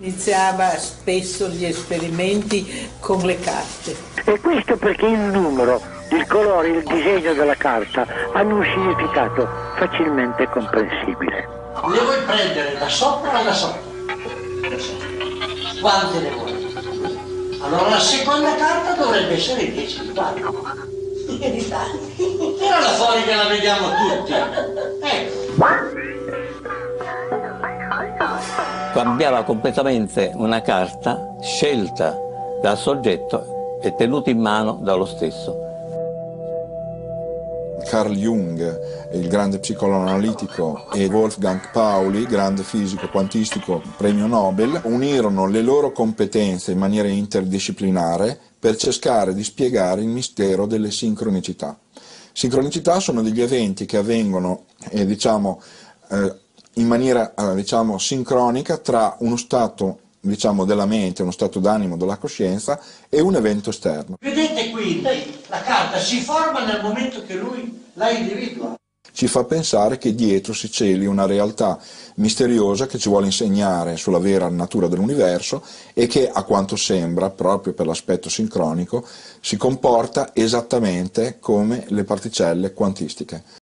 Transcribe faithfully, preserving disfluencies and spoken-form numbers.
Iniziava spesso gli esperimenti con le carte. E questo perché il numero, il colore, il disegno della carta hanno un significato facilmente comprensibile. Le vuoi prendere da sopra o da sotto? Da sotto. Quante ne vuoi? Allora la seconda carta dovrebbe essere il dieci di pari. Però la fuori che la vediamo tutti. Ecco. Cambiava completamente una carta scelta dal soggetto e tenuta in mano dallo stesso. Carl Jung, il grande psicoanalitico, e Wolfgang Pauli, grande fisico quantistico, premio Nobel, unirono le loro competenze in maniera interdisciplinare per cercare di spiegare il mistero delle sincronicità. Sincronicità sono degli eventi che avvengono, eh, diciamo, eh, in maniera diciamo sincronica tra uno stato diciamo della mente, uno stato d'animo della coscienza e un evento esterno. Vedete quindi la carta si forma nel momento che lui la individua. Ci fa pensare che dietro si celi una realtà misteriosa che ci vuole insegnare sulla vera natura dell'universo e che, a quanto sembra, proprio per l'aspetto sincronico, si comporta esattamente come le particelle quantistiche.